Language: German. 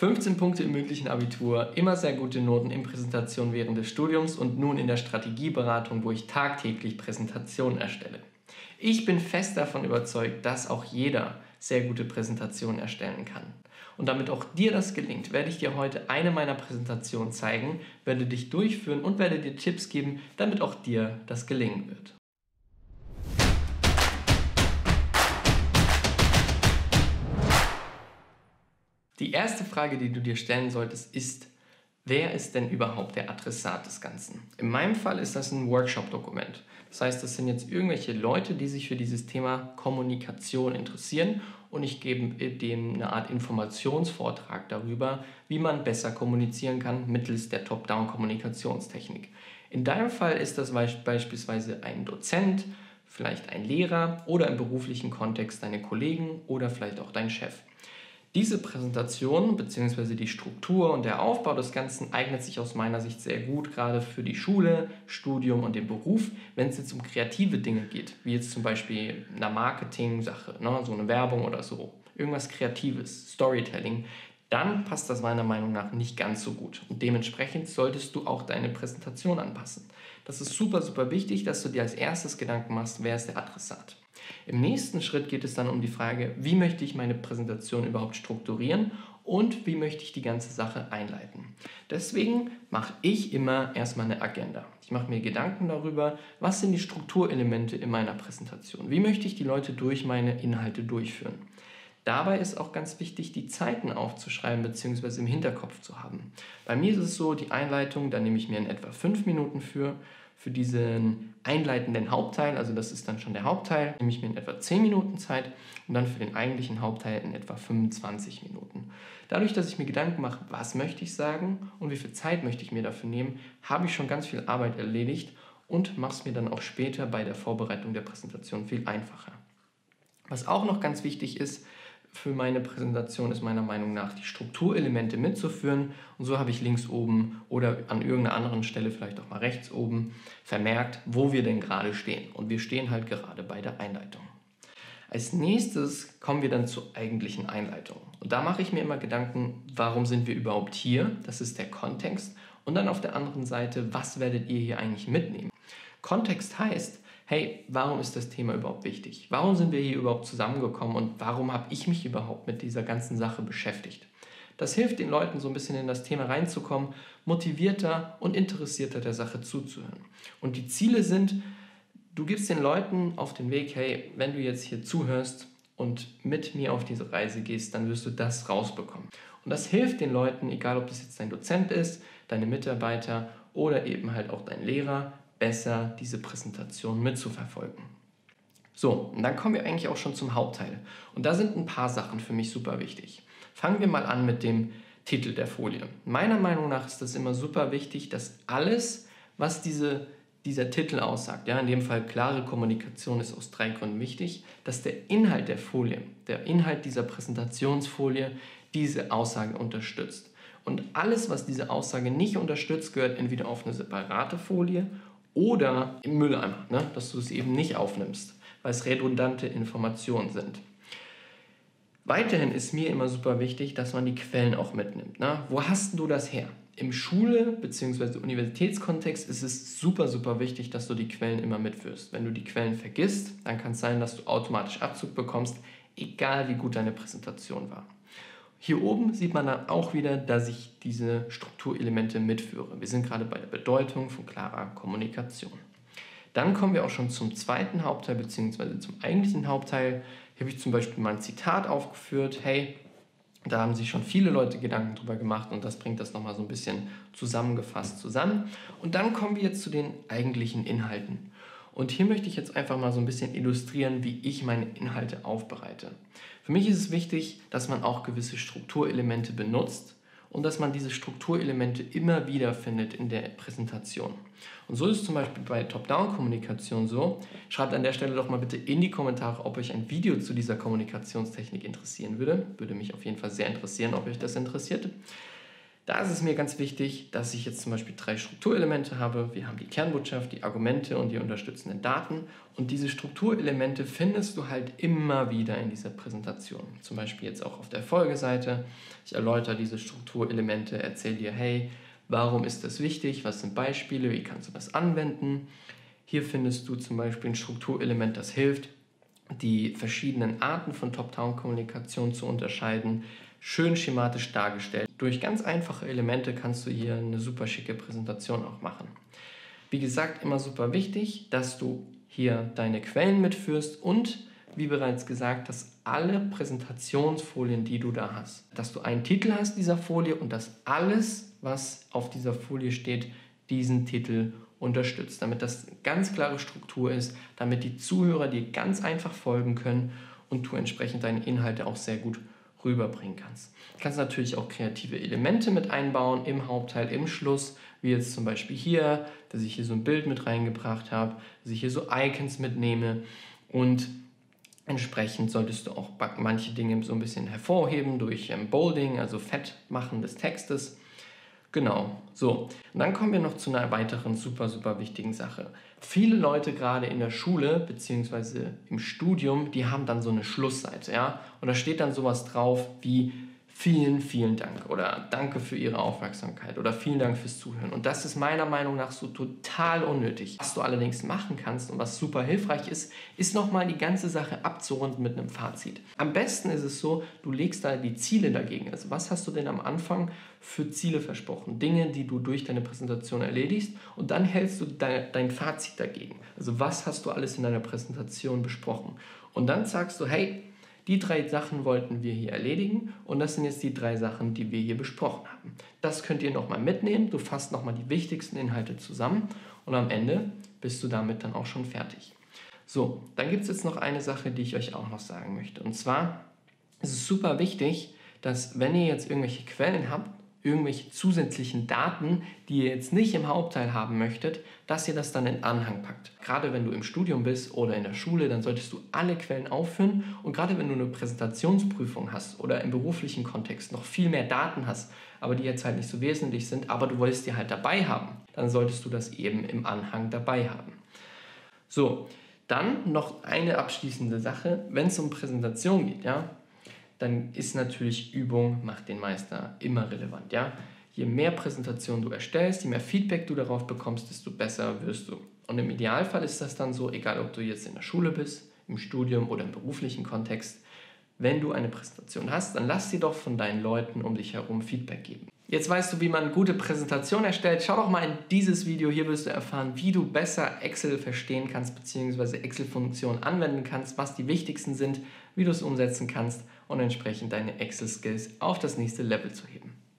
15 Punkte im mündlichen Abitur, immer sehr gute Noten in Präsentationen während des Studiums und nun in der Strategieberatung, wo ich tagtäglich Präsentationen erstelle. Ich bin fest davon überzeugt, dass auch jeder sehr gute Präsentationen erstellen kann. Und damit auch dir das gelingt, werde ich dir heute eine meiner Präsentationen zeigen, werde dich durchführen und werde dir Tipps geben, damit auch dir das gelingen wird. Die erste Frage, die du dir stellen solltest, ist, wer ist denn überhaupt der Adressat des Ganzen? In meinem Fall ist das ein Workshop-Dokument. Das heißt, das sind jetzt irgendwelche Leute, die sich für dieses Thema Kommunikation interessieren und ich gebe denen eine Art Informationsvortrag darüber, wie man besser kommunizieren kann mittels der Top-Down-Kommunikationstechnik. In deinem Fall ist das beispielsweise ein Dozent, vielleicht ein Lehrer oder im beruflichen Kontext deine Kollegen oder vielleicht auch dein Chef. Diese Präsentation bzw. die Struktur und der Aufbau des Ganzen eignet sich aus meiner Sicht sehr gut, gerade für die Schule, Studium und den Beruf, wenn es jetzt um kreative Dinge geht, wie jetzt zum Beispiel eine Marketing-Sache, ne, so eine Werbung oder so, irgendwas Kreatives, Storytelling, dann passt das meiner Meinung nach nicht ganz so gut. Und dementsprechend solltest du auch deine Präsentation anpassen. Das ist super, super wichtig, dass du dir als erstes Gedanken machst, wer ist der Adressat. Im nächsten Schritt geht es dann um die Frage, wie möchte ich meine Präsentation überhaupt strukturieren und wie möchte ich die ganze Sache einleiten. Deswegen mache ich immer erstmal eine Agenda. Ich mache mir Gedanken darüber, was sind die Strukturelemente in meiner Präsentation? Wie möchte ich die Leute durch meine Inhalte durchführen? Dabei ist auch ganz wichtig, die Zeiten aufzuschreiben bzw. im Hinterkopf zu haben. Bei mir ist es so, die Einleitung, da nehme ich mir in etwa 5 Minuten für diesen einleitenden Hauptteil, also das ist dann schon der Hauptteil, nehme ich mir in etwa 10 Minuten Zeit und dann für den eigentlichen Hauptteil in etwa 25 Minuten. Dadurch, dass ich mir Gedanken mache, was möchte ich sagen und wie viel Zeit möchte ich mir dafür nehmen, habe ich schon ganz viel Arbeit erledigt und mache es mir dann auch später bei der Vorbereitung der Präsentation viel einfacher. Was auch noch ganz wichtig ist, für meine Präsentation ist meiner Meinung nach, die Strukturelemente mitzuführen. Und so habe ich links oben oder an irgendeiner anderen Stelle, vielleicht auch mal rechts oben, vermerkt, wo wir denn gerade stehen. Und wir stehen halt gerade bei der Einleitung. Als nächstes kommen wir dann zur eigentlichen Einleitung. Und da mache ich mir immer Gedanken, warum sind wir überhaupt hier? Das ist der Kontext. Und dann auf der anderen Seite, was werdet ihr hier eigentlich mitnehmen? Kontext heißt, hey, warum ist das Thema überhaupt wichtig? Warum sind wir hier überhaupt zusammengekommen und warum habe ich mich überhaupt mit dieser ganzen Sache beschäftigt? Das hilft den Leuten so ein bisschen in das Thema reinzukommen, motivierter und interessierter der Sache zuzuhören. Und die Ziele sind, du gibst den Leuten auf den Weg, hey, wenn du jetzt hier zuhörst und mit mir auf diese Reise gehst, dann wirst du das rausbekommen. Und das hilft den Leuten, egal ob das jetzt dein Dozent ist, deine Mitarbeiter oder eben halt auch dein Lehrer, besser diese Präsentation mitzuverfolgen. So, und dann kommen wir eigentlich auch schon zum Hauptteil. Und da sind ein paar Sachen für mich super wichtig. Fangen wir mal an mit dem Titel der Folie. Meiner Meinung nach ist das immer super wichtig, dass alles, was dieser Titel aussagt, ja, in dem Fall klare Kommunikation ist aus 3 Gründen wichtig, dass der Inhalt der Folie, der Inhalt dieser Präsentationsfolie diese Aussage unterstützt. Und alles, was diese Aussage nicht unterstützt, gehört entweder auf eine separate Folie oder im Mülleimer, ne? Dass du es eben nicht aufnimmst, weil es redundante Informationen sind. Weiterhin ist mir immer super wichtig, dass man die Quellen auch mitnimmt, ne? Wo hast du das her? Im Schule- bzw. Universitätskontext ist es super, super wichtig, dass du die Quellen immer mitführst. Wenn du die Quellen vergisst, dann kann es sein, dass du automatisch Abzug bekommst, egal wie gut deine Präsentation war. Hier oben sieht man dann auch wieder, dass ich diese Strukturelemente mitführe. Wir sind gerade bei der Bedeutung von klarer Kommunikation. Dann kommen wir auch schon zum zweiten Hauptteil bzw. zum eigentlichen Hauptteil. Hier habe ich zum Beispiel mal ein Zitat aufgeführt. Hey, da haben sich schon viele Leute Gedanken drüber gemacht und das bringt das nochmal so ein bisschen zusammengefasst zusammen. Und dann kommen wir jetzt zu den eigentlichen Inhalten. Und hier möchte ich jetzt einfach mal so ein bisschen illustrieren, wie ich meine Inhalte aufbereite. Für mich ist es wichtig, dass man auch gewisse Strukturelemente benutzt und dass man diese Strukturelemente immer wieder findet in der Präsentation. Und so ist es zum Beispiel bei Top-Down-Kommunikation so. Schreibt an der Stelle doch mal bitte in die Kommentare, ob euch ein Video zu dieser Kommunikationstechnik interessieren würde. Würde mich auf jeden Fall sehr interessieren, ob euch das interessiert. Da ist es mir ganz wichtig, dass ich jetzt zum Beispiel 3 Strukturelemente habe. Wir haben die Kernbotschaft, die Argumente und die unterstützenden Daten. Und diese Strukturelemente findest du halt immer wieder in dieser Präsentation. Zum Beispiel jetzt auch auf der Folgeseite. Ich erläutere diese Strukturelemente, erzähle dir, hey, warum ist das wichtig? Was sind Beispiele? Wie kannst du das anwenden? Hier findest du zum Beispiel ein Strukturelement, das hilft, die verschiedenen Arten von Top-Down-Kommunikation zu unterscheiden. Schön schematisch dargestellt. Durch ganz einfache Elemente kannst du hier eine super schicke Präsentation auch machen. Wie gesagt, immer super wichtig, dass du hier deine Quellen mitführst und, wie bereits gesagt, dass alle Präsentationsfolien, die du da hast, dass du einen Titel hast dieser Folie und dass alles, was auf dieser Folie steht, diesen Titel unterstützt, damit das eine ganz klare Struktur ist, damit die Zuhörer dir ganz einfach folgen können und du entsprechend deine Inhalte auch sehr gut rüberbringen kannst. Du kannst natürlich auch kreative Elemente mit einbauen, im Hauptteil, im Schluss, wie jetzt zum Beispiel hier, dass ich hier so ein Bild mit reingebracht habe, dass ich hier so Icons mitnehme und entsprechend solltest du auch manche Dinge so ein bisschen hervorheben durch Bolding, also fett machen des Textes. Genau, so. Und dann kommen wir noch zu einer weiteren super, super wichtigen Sache. Viele Leute gerade in der Schule bzw. im Studium, die haben dann so eine Schlussseite, ja? Und da steht dann sowas drauf wie vielen, vielen Dank oder danke für Ihre Aufmerksamkeit oder vielen Dank fürs Zuhören. Und das ist meiner Meinung nach so total unnötig. Was du allerdings machen kannst und was super hilfreich ist, ist nochmal die ganze Sache abzurunden mit einem Fazit. Am besten ist es so, du legst da die Ziele dagegen. Also was hast du denn am Anfang für Ziele versprochen? Dinge, die du durch deine Präsentation erledigst, und dann hältst du dein Fazit dagegen. Also was hast du alles in deiner Präsentation besprochen? Und dann sagst du, hey, die 3 Sachen wollten wir hier erledigen und das sind jetzt die 3 Sachen, die wir hier besprochen haben. Das könnt ihr nochmal mitnehmen, du fasst nochmal die wichtigsten Inhalte zusammen und am Ende bist du damit dann auch schon fertig. So, dann gibt es jetzt noch eine Sache, die ich euch auch noch sagen möchte. Und zwar ist es super wichtig, dass wenn ihr jetzt irgendwelche Quellen habt, irgendwelche zusätzlichen Daten, die ihr jetzt nicht im Hauptteil haben möchtet, dass ihr das dann in Anhang packt. Gerade wenn du im Studium bist oder in der Schule, dann solltest du alle Quellen aufführen, und gerade wenn du eine Präsentationsprüfung hast oder im beruflichen Kontext noch viel mehr Daten hast, aber die jetzt halt nicht so wesentlich sind, aber du wolltest die halt dabei haben, dann solltest du das eben im Anhang dabei haben. So, dann noch eine abschließende Sache, wenn es um Präsentation geht, ja, dann ist natürlich Übung macht den Meister immer relevant. Ja? Je mehr Präsentationen du erstellst, je mehr Feedback du darauf bekommst, desto besser wirst du. Und im Idealfall ist das dann so, egal ob du jetzt in der Schule bist, im Studium oder im beruflichen Kontext, wenn du eine Präsentation hast, dann lass dir doch von deinen Leuten um dich herum Feedback geben. Jetzt weißt du, wie man eine gute Präsentation erstellt. Schau doch mal in dieses Video, hier wirst du erfahren, wie du besser Excel verstehen kannst bzw. Excel-Funktionen anwenden kannst, was die wichtigsten sind, wie du es umsetzen kannst und entsprechend deine Excel-Skills auf das nächste Level zu heben.